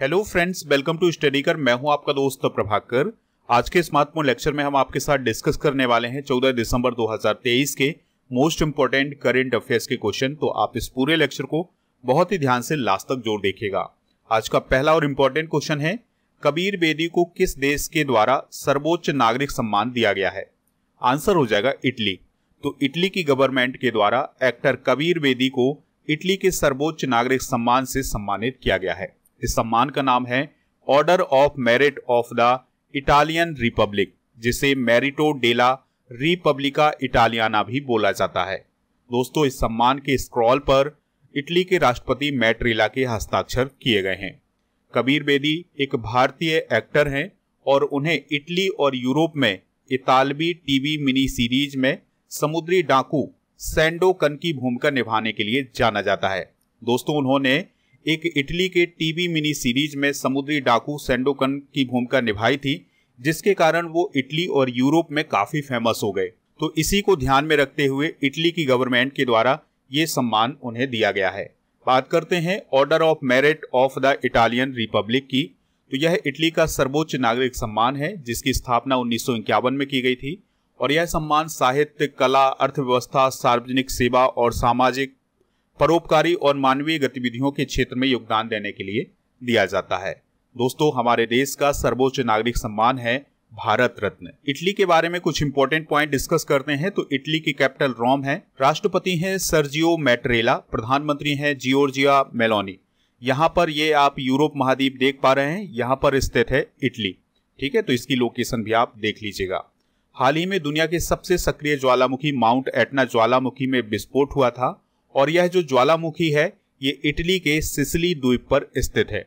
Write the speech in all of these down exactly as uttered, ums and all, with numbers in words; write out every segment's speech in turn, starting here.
Hello friends, welcome to study कर। मैं हूं आपका दोस्त प्रभाकर। आज के महत्वपूर्ण लेक्चर में हम आपके साथ डिस्कस करने वाले हैं चौदह दिसंबर दो हज़ार तेईस के मोस्ट इम्पोर्टेंट करंट अफेयर्स के क्वेश्चन। तो आप इस पूरे लेक्चर को बहुत ही ध्यान से लास्ट तक जोर देखिएगा। आज का पहला और इम्पोर्टेंट क्वेश्चन है, कबीर बेदी को किस देश के द्वारा सर्वोच्च नागरिक सम्मान दिया गया है? आंसर हो जाएगा इटली। तो इटली की गवर्नमेंट के द्वारा एक्टर कबीर बेदी को इटली के सर्वोच्च नागरिक सम्मान से सम्मानित किया गया है। इस सम्मान का नाम है order of merit of the Italian republic, जिसे मेरिटो डेला रिपब्लिका इटालियाना भी बोला जाता है। दोस्तों, इस सम्मान के स्क्रॉल पर इटली के राष्ट्रपति मैटरेला के हस्ताक्षर किए गए हैं। कबीर बेदी एक भारतीय एक्टर हैं और उन्हें इटली और यूरोप में इतालवी टीवी मिनी सीरीज में समुद्री डाकू सैंडोकन की भूमिका निभाने के लिए जाना जाता है। दोस्तों, उन्होंने एक इटली के टीवी मिनी सीरीज में समुद्री डाकू सैंडोकन की भूमिका निभाई थी, जिसके कारण वो इटली और यूरोप में काफी फेमस हो गए। तो इसी को ध्यान में रखते हुए इटली की गवर्नमेंट के द्वारा ये सम्मान उन्हें दिया गया है। बात करते हैं order of merit of the Italian republic की। तो यह इटली का सर्वोच्च नागरिक सम्मान है, जिसकी स्थापना उन्नीस सौ इक्यावन में की गई थी और यह सम्मान साहित्य, कला, अर्थव्यवस्था, सार्वजनिक सेवा और सामाजिक परोपकारी और मानवीय गतिविधियों के क्षेत्र में योगदान देने के लिए दिया जाता है। दोस्तों, हमारे देश का सर्वोच्च नागरिक सम्मान है भारत रत्न। इटली के बारे में कुछ इंपॉर्टेंट पॉइंट डिस्कस करते हैं। तो इटली की कैपिटल रोम है। राष्ट्रपति हैं सर्जियो मैटरेला, प्रधानमंत्री हैं जियोर्जिया मेलोनी। यहाँ पर ये आप यूरोप महाद्वीप देख पा रहे हैं, यहाँ पर स्थित है इटली। ठीक है, तो इसकी लोकेशन भी आप देख लीजिएगा। हाल ही में दुनिया के सबसे सक्रिय ज्वालामुखी माउंट एटना ज्वालामुखी में विस्फोट हुआ था और यह जो ज्वालामुखी है ये इटली के सिसिली द्वीप पर स्थित है।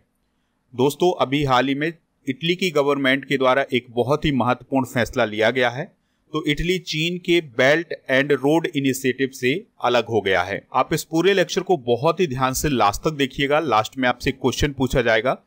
दोस्तों, अभी हाल ही में इटली की गवर्नमेंट के द्वारा एक बहुत ही महत्वपूर्ण फैसला लिया गया है। तो इटली चीन के बेल्ट एंड रोड इनिशिएटिव से अलग हो गया है। आप इस पूरे लेक्चर को बहुत ही ध्यान से लास्ट तक देखिएगा। लास्ट में आपसे क्वेश्चन पूछा जाएगा,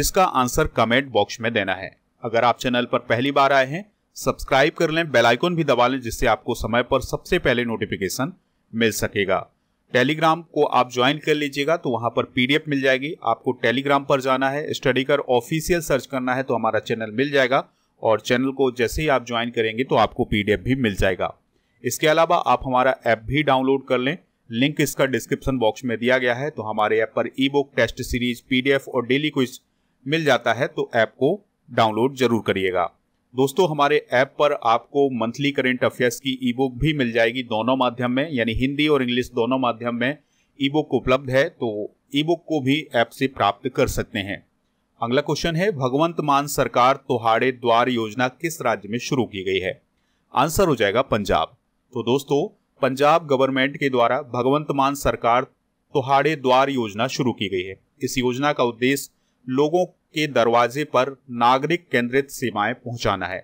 जिसका आंसर कमेंट बॉक्स में देना है। अगर आप चैनल पर पहली बार आए हैं, सब्सक्राइब कर लें, बेल आइकन भी दबा लें, जिससे आपको समय पर सबसे पहले नोटिफिकेशन मिल सकेगा। टेलीग्राम को आप ज्वाइन कर लीजिएगा, तो वहां पर पीडीएफ मिल जाएगी। आपको टेलीग्राम पर जाना है, स्टडी कर ऑफिशियल सर्च करना है, तो हमारा चैनल मिल जाएगा और चैनल को जैसे ही आप ज्वाइन करेंगे तो आपको पीडीएफ भी मिल जाएगा। इसके अलावा आप हमारा ऐप भी डाउनलोड कर लें, लिंक इसका डिस्क्रिप्शन बॉक्स में दिया गया है। तो हमारे ऐप पर ई बुक, टेस्ट सीरीज, पीडीएफ और डेली क्विज मिल जाता है, तो ऐप को डाउनलोड जरूर करिएगा। दोस्तों, हमारे ऐप पर आपको मंथली करंट अफेयर्स की ई बुक भी मिल जाएगी, दोनों माध्यम में, यानी हिंदी और इंग्लिश दोनों माध्यम में ई बुक उपलब्ध है। तो ई बुक को भी ऐप से प्राप्त कर सकते हैं। अगला क्वेश्चन है, भगवंत मान सरकार तोहाड़े द्वार योजना किस राज्य में शुरू की गई है? आंसर हो जाएगा पंजाब। तो दोस्तों, पंजाब गवर्नमेंट के द्वारा भगवंत मान सरकार तोहाड़े द्वार योजना शुरू की गई है। इस योजना का उद्देश्य लोगों के दरवाजे पर नागरिक केंद्रित सेवाएं पहुंचाना है।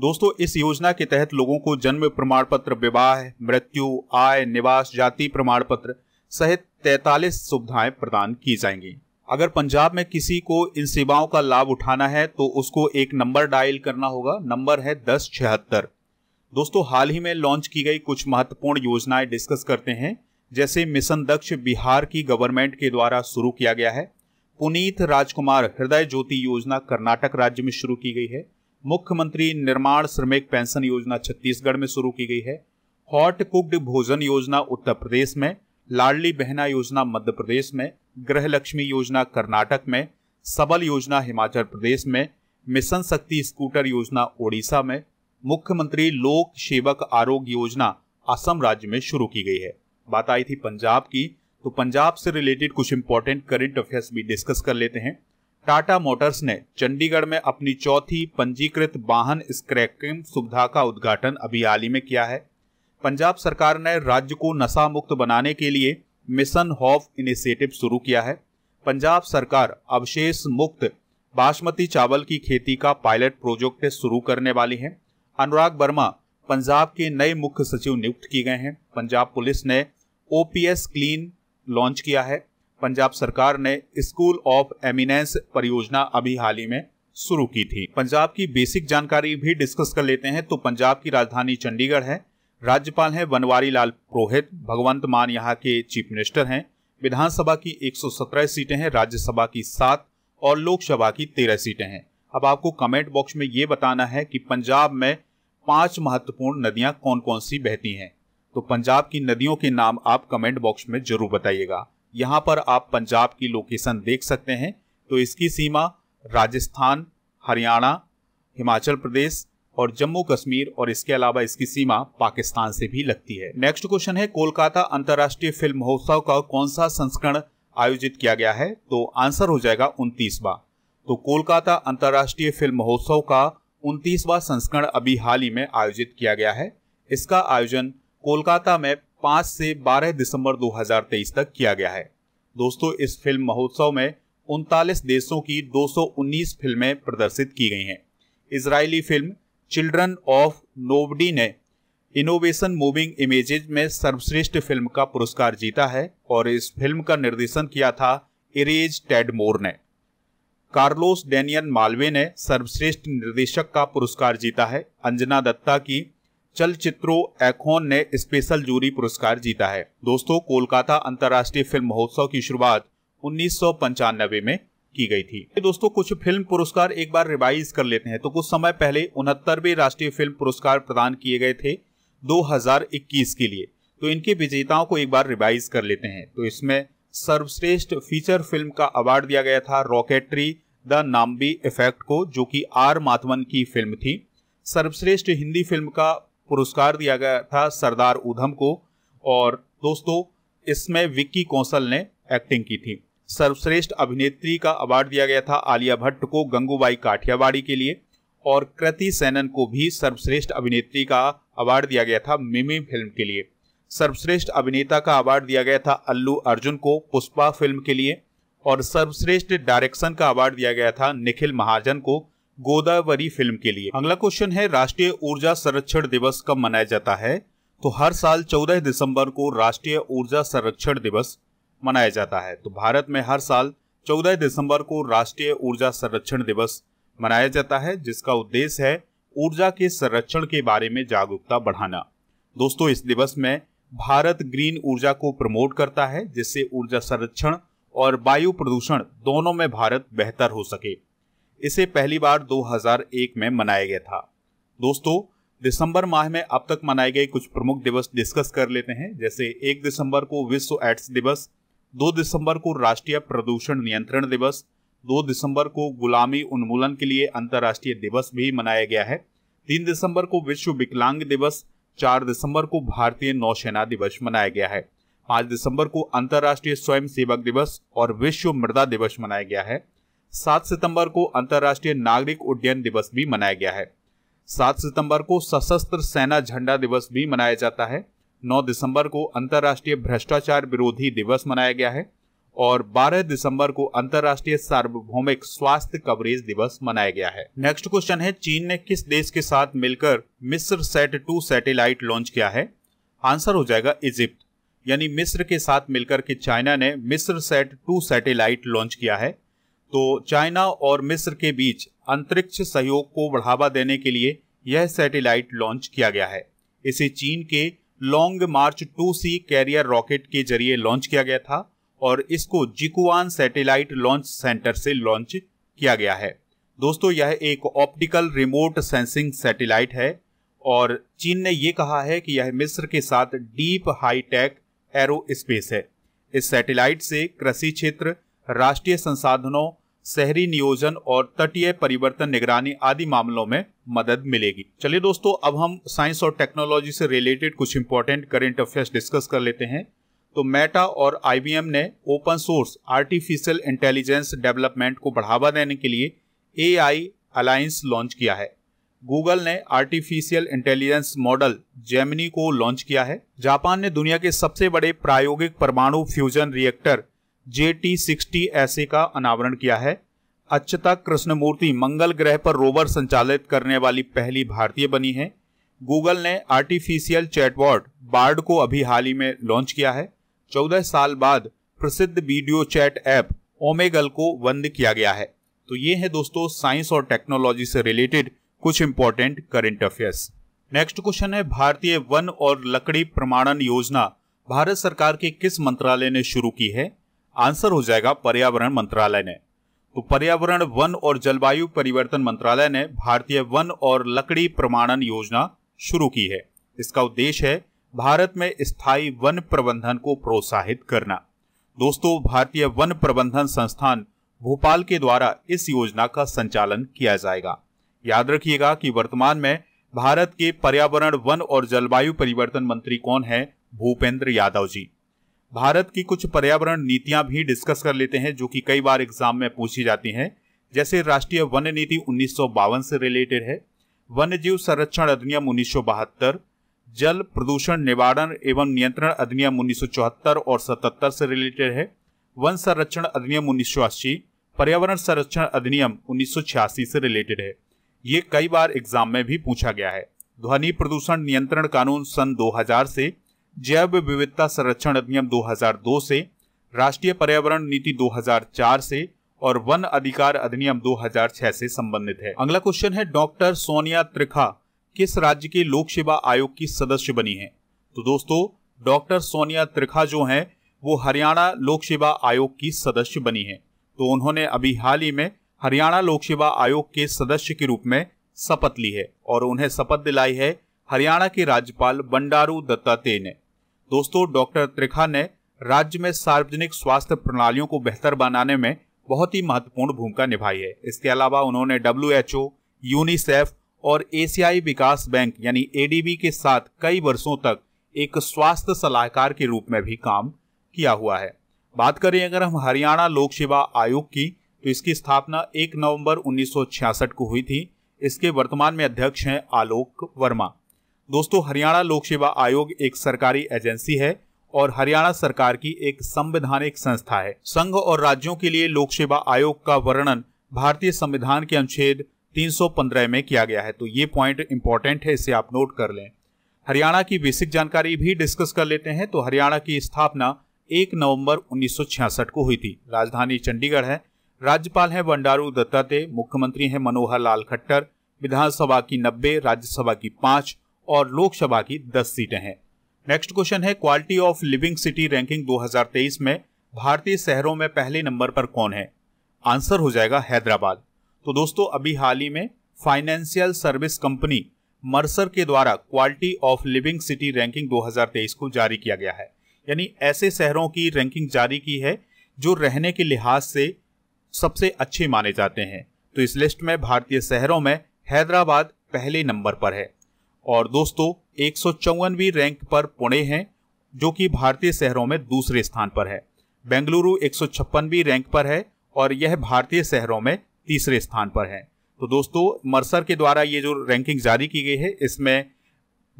दोस्तों, इस योजना के तहत लोगों को जन्म प्रमाण पत्र, विवाह, मृत्यु, आय, निवास, जाति प्रमाण पत्र सहित तैंतालीस सुविधाएं प्रदान की जाएंगी। अगर पंजाब में किसी को इन सेवाओं का लाभ उठाना है तो उसको एक नंबर डायल करना होगा। नंबर है दस छिहत्तर। दोस्तों, हाल ही में लॉन्च की गई कुछ महत्वपूर्ण योजनाएं डिस्कस करते हैं, जैसे मिशन दक्ष बिहार की गवर्नमेंट के द्वारा शुरू किया गया है। पुनीत राजकुमार हृदय ज्योति योजना कर्नाटक राज्य में शुरू की गई है। मुख्यमंत्री निर्माण श्रमिक पेंशन योजना छत्तीसगढ़ में शुरू की गई है। हॉट कुक्ड भोजन योजना उत्तर प्रदेश में, लाडली बहना योजना मध्य प्रदेश में, गृहलक्ष्मी योजना कर्नाटक में, सबल योजना हिमाचल प्रदेश में, मिशन शक्ति स्कूटर योजना ओडिशा में, मुख्यमंत्री लोक सेवक आरोग्य योजना असम राज्य में शुरू की गई है। बात आई थी पंजाब की, तो पंजाब से रिलेटेड कुछ इंपॉर्टेंट करंट अफेयर्स भी डिस्कस कर लेते हैं। टाटा मोटर्स ने चंडीगढ़ में अपनी चौथी पंजीकृत वाहन स्क्रैपिंग सुविधा का उद्घाटन अभी हाल ही में किया है। पंजाब सरकार ने राज्य को नशा मुक्त बनाने के लिए मिशन हॉफ इनिशिएटिव शुरू किया है। पंजाब सरकार अवशेष मुक्त बासमती चावल की खेती का पायलट प्रोजेक्ट शुरू करने वाली है। अनुराग वर्मा पंजाब के नए मुख्य सचिव नियुक्त किए गए हैं। पंजाब पुलिस ने ओपीएस क्लीन लॉन्च किया है। पंजाब सरकार ने स्कूल ऑफ एमिनेंस परियोजना अभी हाल ही में शुरू की थी। पंजाब की बेसिक जानकारी भी डिस्कस कर लेते हैं। तो पंजाब की राजधानी चंडीगढ़ है। राज्यपाल हैं बनवारी लाल पुरोहित। भगवंत मान यहाँ के चीफ मिनिस्टर हैं। विधानसभा की एक सौ सत्रह सीटें हैं, राज्यसभा की सात और लोकसभा की तेरह सीटें हैं। अब आपको कमेंट बॉक्स में ये बताना है कि पंजाब में पांच महत्वपूर्ण नदियां कौन कौन सी बहती हैं। तो पंजाब की नदियों के नाम आप कमेंट बॉक्स में जरूर बताइएगा। यहाँ पर आप पंजाब की लोकेशन देख सकते हैं, तो इसकी सीमा राजस्थान, हरियाणा, हिमाचल प्रदेश और जम्मू कश्मीर और इसके अलावा इसकी सीमा पाकिस्तान से भी लगती है। नेक्स्ट क्वेश्चन है, कोलकाता अंतर्राष्ट्रीय फिल्म महोत्सव का कौन सा संस्करण आयोजित किया गया है? तो आंसर हो जाएगा उनतीसवां। तो कोलकाता अंतर्राष्ट्रीय फिल्म महोत्सव का उनतीसवां संस्करण अभी हाल ही में आयोजित किया गया है। इसका आयोजन कोलकाता में पाँच से बारह दिसंबर दो हज़ार तेईस तक किया गया है। दोस्तों, इस फिल्म महोत्सव में उनतालीस देशों की दो सौ उन्नीस फिल्में प्रदर्शित की गई हैं। Israeli film children of nobody ने इनोवेशन मूविंग इमेजेज में सर्वश्रेष्ठ फिल्म का पुरस्कार जीता है और इस फिल्म का निर्देशन किया था इरेज टेड मोर ने। कार्लोस डेनियन मालवे ने सर्वश्रेष्ठ निर्देशक का पुरस्कार जीता है। अंजना दत्ता की चलचित्रों एखोन ने स्पेशल जूरी पुरस्कार जीता है। दोस्तों, कोलकाता अंतर्राष्ट्रीय फिल्म महोत्सव की शुरुआत उन्नीस सौ पंचानबे में की गई थी। दोस्तों, कुछ फिल्म पुरस्कार एक बार रिवाइज कर लेते हैं। तो कुछ समय पहले उनहत्तरवें राष्ट्रीय फिल्म पुरस्कार प्रदान किए गए थे दो हज़ार इक्कीस के लिए, तो इनके विजेताओं को एक बार रिवाइज कर लेते हैं। तो इसमें सर्वश्रेष्ठ फीचर फिल्म का अवार्ड दिया गया था रॉकेटरी द नाम्बी इफेक्ट को, जो कि आर माधवन की फिल्म थी। सर्वश्रेष्ठ हिंदी फिल्म का पुरस्कार दिया गया था सरदार उधम को और दोस्तों इसमें विक्की कौशल ने एक्टिंग की थी। सर्वश्रेष्ठ अभिनेत्री का अवार्ड दिया गया था आलिया भट्ट को गंगूबाई काठियावाड़ी के लिए और कृति सेनन को भी सर्वश्रेष्ठ अभिनेत्री का अवार्ड दिया गया था मिमी फिल्म के लिए। सर्वश्रेष्ठ अभिनेता का अवार्ड दिया गया था अल्लू अर्जुन को पुष्पा फिल्म के लिए और सर्वश्रेष्ठ डायरेक्शन का अवार्ड दिया गया था निखिल महाजन को गोदावरी फिल्म के लिए। अगला क्वेश्चन है, राष्ट्रीय ऊर्जा संरक्षण दिवस कब मनाया जाता है? तो हर साल चौदह दिसंबर को राष्ट्रीय ऊर्जा संरक्षण दिवस मनाया जाता है। तो भारत में हर साल चौदह दिसंबर को राष्ट्रीय ऊर्जा संरक्षण दिवस मनाया जाता है, जिसका उद्देश्य है ऊर्जा के संरक्षण के बारे में जागरूकता बढ़ाना। दोस्तों, इस दिवस में भारत ग्रीन ऊर्जा को प्रमोट करता है, जिससे ऊर्जा संरक्षण और वायु प्रदूषण दोनों में भारत बेहतर हो सके। इसे पहली बार दो हज़ार एक में मनाया गया था। दोस्तों, दिसंबर माह में अब तक मनाए गए कुछ प्रमुख दिवस डिस्कस कर लेते हैं, जैसे एक दिसंबर को विश्व एड्स दिवस, दो दिसंबर को राष्ट्रीय प्रदूषण नियंत्रण दिवस, दो दिसंबर को गुलामी उन्मूलन के लिए अंतर्राष्ट्रीय दिवस भी मनाया गया है, तीन दिसंबर को विश्व विकलांग दिवस, चार दिसंबर को भारतीय नौसेना दिवस मनाया गया है, पाँच दिसंबर को अंतर्राष्ट्रीय स्वयंसेवक दिवस और विश्व मृदा दिवस मनाया गया है, सात सितंबर को अंतर्राष्ट्रीय नागरिक उड्डयन दिवस भी मनाया गया है, सात सितंबर को सशस्त्र सेना झंडा दिवस भी मनाया जाता है, नौ दिसंबर को अंतर्राष्ट्रीय भ्रष्टाचार विरोधी दिवस मनाया गया है और बारह दिसंबर को अंतर्राष्ट्रीय सार्वभौमिक स्वास्थ्य कवरेज दिवस मनाया गया है। नेक्स्ट क्वेश्चन है, चीन ने किस देश के साथ मिलकर मिस्र सैट टू सैटेलाइट लॉन्च किया है? आंसर हो जाएगा इजिप्ट। यानी मिस्र के साथ मिलकर के चाइना ने मिस्र सैट टू सैटेलाइट लॉन्च किया है। तो चाइना और मिस्र के बीच अंतरिक्ष सहयोग को बढ़ावा देने के लिए यह सैटेलाइट लॉन्च किया गया है। इसे चीन के Long March two C carrier rocket के जरिए लॉन्च किया गया था और इसको जिकुआन सैटेलाइट लॉन्च सेंटर से लॉन्च किया गया है। दोस्तों, यह एक ऑप्टिकल रिमोट सेंसिंग सैटेलाइट है और चीन ने ये कहा है कि यह मिस्र के साथ डीप हाईटेक एरो स्पेस है। इस सैटेलाइट से कृषि क्षेत्र, राष्ट्रीय संसाधनों, शहरी नियोजन और तटीय परिवर्तन निगरानी आदि मामलों में मदद मिलेगी। चलिए दोस्तों, अब हम साइंस और टेक्नोलॉजी से रिलेटेड कुछ इंपॉर्टेंट करंट अफेयर्स डिस्कस कर लेते हैं। तो मेटा और आईबीएम ने open source artificial intelligence development को बढ़ावा देने के लिए एआई अलायंस लॉन्च किया है। गूगल ने आर्टिफिशियल इंटेलिजेंस मॉडल जेमिनी को लॉन्च किया है। जापान ने दुनिया के सबसे बड़े प्रायोगिक परमाणु fusion reactor J T sixty S A का अनावरण किया है। अच्युता कृष्णमूर्ति मंगल ग्रह पर रोवर संचालित करने वाली पहली भारतीय बनी है। गूगल ने आर्टिफिशियल चैटबॉट बार्ड को अभी हाल ही में लॉन्च किया है। चौदह साल बाद प्रसिद्ध वीडियो चैट ऐप ओमेगल को बंद किया गया है। तो ये है दोस्तों साइंस और टेक्नोलॉजी से रिलेटेड कुछ important current affairs. Next question है, भारतीय वन और लकड़ी प्रमाणन योजना भारत सरकार के किस मंत्रालय ने शुरू की है? आंसर हो जाएगा पर्यावरण मंत्रालय ने। तो पर्यावरण, वन और जलवायु परिवर्तन मंत्रालय ने भारतीय वन और लकड़ी प्रमाणन योजना शुरू की है। इसका उद्देश्य है भारत में स्थायी वन प्रबंधन को प्रोत्साहित करना। दोस्तों, भारतीय वन प्रबंधन संस्थान भोपाल के द्वारा इस योजना का संचालन किया जाएगा। याद रखिएगा कि वर्तमान में भारत के पर्यावरण, वन और जलवायु परिवर्तन मंत्री कौन है? भूपेंद्र यादव जी। भारत की कुछ पर्यावरण नीतियां भी डिस्कस कर लेते हैं जो कि कई बार एग्जाम में पूछी जाती हैं, जैसे राष्ट्रीय वन नीति उन्नीस सौ बावन से रिलेटेड है, वन्य जीव संरक्षण अधिनियम उन्नीस सौ बहत्तर, जल प्रदूषण निवारण एवं नियंत्रण अधिनियम उन्नीस सौ चौहत्तर और सतहत्तर से रिलेटेड है, वन संरक्षण अधिनियम उन्नीस सौ अस्सी, पर्यावरण संरक्षण अधिनियम उन्नीस सौ छियासी से रिलेटेड है। ये कई बार एग्जाम में भी पूछा गया है। ध्वनि प्रदूषण नियंत्रण कानून सन दो हज़ार से, जैव विविधता संरक्षण अधिनियम दो हज़ार दो से, राष्ट्रीय पर्यावरण नीति दो हज़ार चार से और वन अधिकार अधिनियम दो हज़ार छह से संबंधित है। अगला क्वेश्चन है, डॉक्टर सोनिया त्रिखा किस राज्य के लोक सेवा आयोग की सदस्य बनी हैं? तो दोस्तों, डॉक्टर सोनिया त्रिखा जो हैं वो हरियाणा लोक सेवा आयोग की सदस्य बनी हैं। तो उन्होंने अभी हाल ही में हरियाणा लोक सेवा आयोग के सदस्य के रूप में शपथ ली है और उन्हें शपथ दिलाई है हरियाणा के राज्यपाल बंडारू दत्तात्रेय ने। दोस्तों, डॉक्टर त्रिखा ने राज्य में सार्वजनिक स्वास्थ्य प्रणालियों को बेहतर बनाने में बहुत ही महत्वपूर्ण भूमिका निभाई है। इसके अलावा उन्होंने डब्ल्यू एच ओ, यूनिसेफ और एशियाई विकास बैंक यानी एडीबी के साथ कई वर्षों तक एक स्वास्थ्य सलाहकार के रूप में भी काम किया हुआ है। बात करें अगर हम हरियाणा लोक सेवा आयोग की, तो इसकी स्थापना एक नवंबर उन्नीस सौ छियासठ को हुई थी। इसके वर्तमान में अध्यक्ष हैं आलोक वर्मा। दोस्तों, हरियाणा लोक सेवा आयोग एक सरकारी एजेंसी है और हरियाणा सरकार की एक संवैधानिक संस्था है। संघ और राज्यों के लिए लोक सेवा आयोग का वर्णन भारतीय संविधान के अनुच्छेद तीन सौ पंद्रह में किया गया है। तो ये पॉइंट इंपॉर्टेंट है, इसे आप नोट कर लें। हरियाणा की बेसिक जानकारी भी डिस्कस कर लेते हैं। तो हरियाणा की स्थापना एक नवंबर उन्नीस सौ छियासठ को हुई थी। राजधानी चंडीगढ़ है। राज्यपाल हैं बंडारू दत्तात्रेय, मुख्यमंत्री हैं मनोहर लाल खट्टर। विधानसभा की नब्बे, राज्यसभा की पाँच और लोकसभा की दस सीटें हैं। नेक्स्ट क्वेश्चन है, quality of living city ranking दो हज़ार तेईस में भारतीय शहरों में पहले नंबर पर कौन है? आंसर हो जाएगा हैदराबाद। तो दोस्तों, अभी हाल ही में फाइनेंशियल सर्विस कंपनी मर्सर के द्वारा quality of living city ranking दो हज़ार तेईस को जारी किया गया है, यानी ऐसे शहरों की रैंकिंग जारी की है जो रहने के लिहाज से सबसे अच्छे माने जाते हैं। तो इस लिस्ट में भारतीय शहरों में हैदराबाद पहले नंबर पर है और दोस्तों एक सौ चौवनवीं रैंक पर पुणे हैं जो कि भारतीय शहरों में दूसरे स्थान पर है। बेंगलुरु एक सौ छप्पनवीं रैंक पर है और यह भारतीय शहरों में तीसरे स्थान पर है। तो दोस्तों, मर्सर के द्वारा ये जो रैंकिंग जारी की गई है, इसमें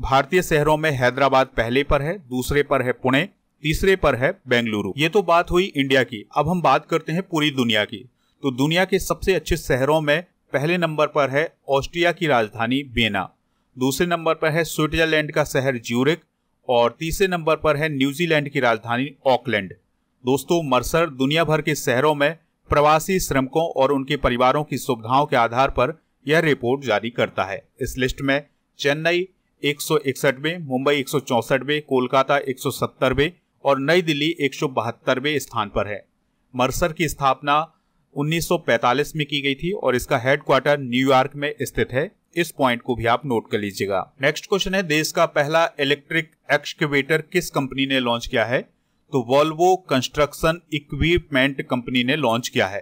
भारतीय शहरों में हैदराबाद पहले पर है, दूसरे पर है पुणे, तीसरे पर है बेंगलुरु। ये तो बात हुई इंडिया की। अब हम बात करते हैं पूरी दुनिया की। तो दुनिया के सबसे अच्छे शहरों में पहले नंबर पर है ऑस्ट्रिया की राजधानी वियना, दूसरे नंबर पर है स्विट्जरलैंड का शहर ज्यूरिख और तीसरे नंबर पर है न्यूजीलैंड की राजधानी ऑकलैंड। दोस्तों, मर्सर दुनिया भर के शहरों में प्रवासी श्रमिकों और उनके परिवारों की सुविधाओं के आधार पर यह रिपोर्ट जारी करता है। इस लिस्ट में चेन्नई एक सौ इकसठवें, मुंबई एक सौ चौसठवें, कोलकाता एक सौ सत्तरवें और नई दिल्ली एक सौ बहत्तरवें स्थान पर है। मर्सर की स्थापना उन्नीस सौ पैंतालीस में की गई थी और इसका हेडक्वार्टर न्यूयॉर्क में स्थित है। इस पॉइंट को भी आप नोट कर लीजिएगा। नेक्स्ट क्वेश्चन है, देश का पहला इलेक्ट्रिक एक्सकेवेटर किस कंपनी ने लॉन्च किया है? तो वॉल्वो कंस्ट्रक्शन इक्विपमेंट कंपनी ने लॉन्च किया है।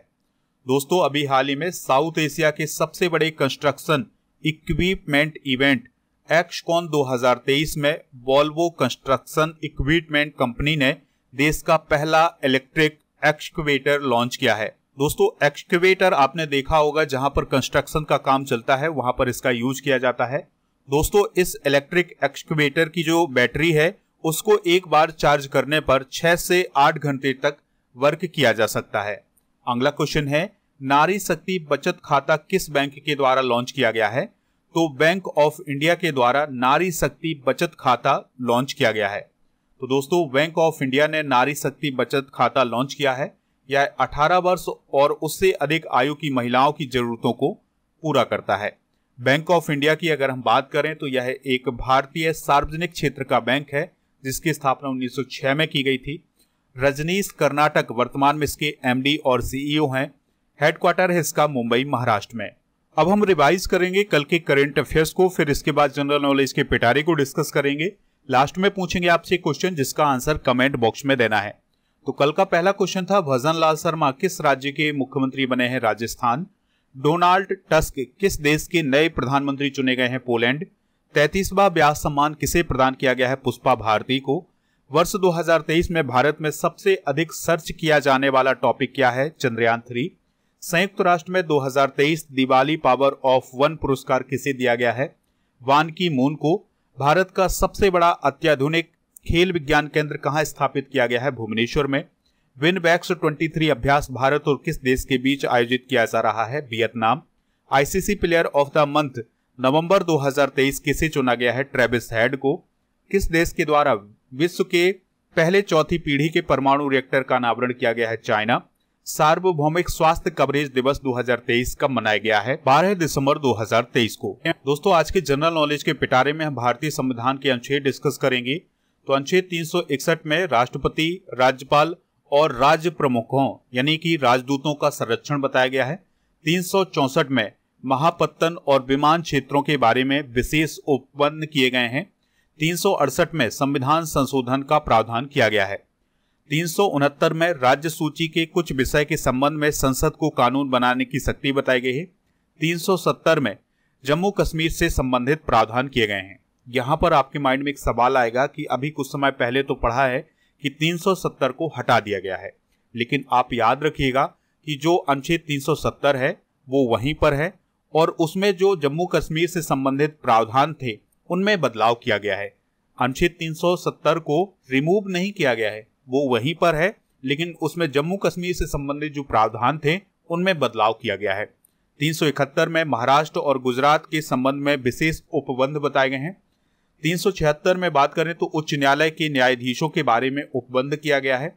दोस्तों, अभी हाल ही में साउथ एशिया के सबसे बड़े कंस्ट्रक्शन इक्विपमेंट इवेंट एक्सकॉन दो हज़ार तेईस में वॉल्वो कंस्ट्रक्शन इक्विपमेंट कंपनी ने देश का पहला इलेक्ट्रिक एक्सकेवेटर लॉन्च किया है। दोस्तों, एक्सकेवेटर आपने देखा होगा, जहां पर कंस्ट्रक्शन का काम चलता है वहां पर इसका यूज किया जाता है। दोस्तों, इस इलेक्ट्रिक एक्सकेवेटर की जो बैटरी है उसको एक बार चार्ज करने पर छह से आठ घंटे तक वर्क किया जा सकता है। अगला क्वेश्चन है, नारी शक्ति बचत खाता किस बैंक के द्वारा लॉन्च किया गया है? तो बैंक ऑफ इंडिया के द्वारा नारी शक्ति बचत खाता लॉन्च किया गया है। तो दोस्तों, बैंक ऑफ इंडिया ने नारी शक्ति बचत खाता लॉन्च किया है। यह अठारह वर्ष और उससे अधिक आयु की महिलाओं की जरूरतों को पूरा करता है। बैंक ऑफ इंडिया की अगर हम बात करें तो यह एक भारतीय सार्वजनिक क्षेत्र का बैंक है जिसकी स्थापना उन्नीस सौ छह में की गई थी। रजनीश कर्नाटक वर्तमान में इसके एमडी और सीईओ हैं। हेडक्वार्टर है इसका मुंबई महाराष्ट्र में। अब हम रिवाइज करेंगे कल के करेंट अफेयर्स को, फिर इसके बाद जनरल नॉलेज के पिटारे को डिस्कस करेंगे। लास्ट में पूछेंगे आपसे क्वेश्चन जिसका आंसर कमेंट बॉक्स में देना है। तो कल का पहला क्वेश्चन था, भजन लाल शर्मा किस राज्य के मुख्यमंत्री बने हैं? राजस्थान। डोनाल्ड टस्क किस देश के नए प्रधानमंत्री चुने गए हैं? पोलैंड। तैंतीसवां व्यास सम्मान किसे प्रदान किया गया है? पुष्पा भारती को। वर्ष दो हज़ार तेईस में भारत में सबसे अधिक सर्च किया जाने वाला टॉपिक क्या है? चंद्रयान थ्री। संयुक्त राष्ट्र में दो हज़ार तेईस दिवाली पावर ऑफ वन पुरस्कार किसे दिया गया है? वान की मून को। भारत का सबसे बड़ा अत्याधुनिक खेल विज्ञान केंद्र कहाँ स्थापित किया गया है? भुवनेश्वर में। विनबैक्स तेईस अभ्यास भारत और किस देश के बीच आयोजित किया जा रहा है? Vietnam. ICC player of the month November दो हज़ार तेईस किसे चुना गया है? ट्रेविस हेड को। किस देश के द्वारा विश्व के पहले चौथी पीढ़ी के परमाणु रिएक्टर का अनावरण किया गया है? चाइना। सार्वभौमिक स्वास्थ्य कवरेज दिवस दो हज़ार तेईस कब मनाया गया है? बारह दिसंबर दो हज़ार तेईस को। दोस्तों, आज के जनरल नॉलेज के पिटारे में हम भारतीय संविधान के अनुच्छेद डिस्कस करेंगे। तो अनुच्छेद तीन सौ इकसठ में राष्ट्रपति, राज्यपाल और राज्य प्रमुखों यानी कि राजदूतों का संरक्षण बताया गया है। तीन सौ चौंसठ में महापत्तन और विमान क्षेत्रों के बारे में विशेष उपबंध किए गए हैं। तीन सौ अड़सठ में संविधान संशोधन का प्रावधान किया गया है। तीन सौ उनहत्तर में राज्य सूची के कुछ विषय के संबंध में संसद को कानून बनाने की शक्ति बताई गई है। तीन सौ सत्तर में जम्मू कश्मीर से संबंधित प्रावधान किए गए हैं। यहाँ पर आपके माइंड में एक सवाल आएगा कि अभी कुछ समय पहले तो पढ़ा है कि तीन सौ सत्तर को हटा दिया गया है, लेकिन आप याद रखिएगा कि जो अनुच्छेद तीन सौ सत्तर है वो वहीं पर है और उसमें जो जम्मू कश्मीर से संबंधित प्रावधान थे उनमें बदलाव किया गया है। अनुच्छेद तीन सौ सत्तर को रिमूव नहीं किया गया है, वो वहीं पर है, लेकिन उसमें जम्मू कश्मीर से संबंधित जो प्रावधान थे उनमें बदलाव किया गया है। तीन सौ इकहत्तर में महाराष्ट्र और गुजरात के संबंध में विशेष उपबंध बताए गए हैं। तीन सौ छिहत्तर में बात करें तो उच्च न्यायालय के न्यायाधीशों के बारे में उपबंध किया गया है।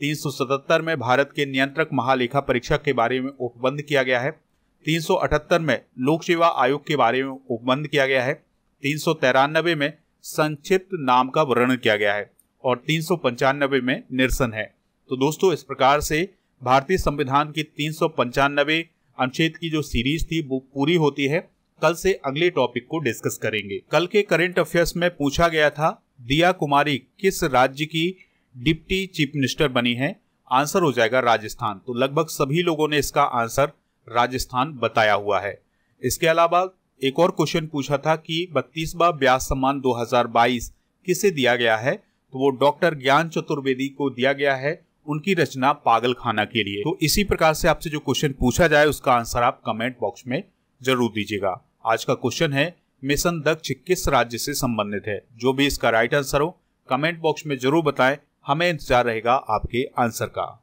तीन सौ सतहत्तर में भारत के नियंत्रक महालेखा परीक्षक के बारे में उपबंध किया गया है। तीन सौ अठहत्तर में लोक सेवा आयोग के बारे में उपबंध किया गया है। तीन सौ तिरानवे में संक्षिप्त नाम का वर्णन किया गया है और तीन सौ पंचानवे में निरसन है। तो दोस्तों, इस प्रकार से भारतीय संविधान की तीन सौ पंचानवे अनुच्छेद की जो सीरीज थी वो पूरी होती है। कल से अगले टॉपिक को डिस्कस करेंगे। कल के करंट अफेयर्स में पूछा गया था, दिया कुमारी किस राज्य की डिप्टी चीफ मिनिस्टर बनी है? आंसर हो जाएगा राजस्थान। तो लगभग सभी लोगों ने इसका आंसर राजस्थान बताया हुआ है। इसके अलावा एक और क्वेश्चन पूछा था कि बत्तीसवां व्यास सम्मान दो हज़ार बाईस किसे दिया गया है? तो वो डॉक्टर ज्ञान चतुर्वेदी को दिया गया है, उनकी रचना पागलखाना के लिए। तो इसी प्रकार से आपसे जो क्वेश्चन पूछा जाए उसका आंसर आप कमेंट बॉक्स में जरूर दीजिएगा। आज का क्वेश्चन है, मिशन दक्ष किस राज्य से संबंधित है? जो भी इसका राइट आंसर हो कमेंट बॉक्स में जरूर बताएं, हमें इंतजार रहेगा आपके आंसर का।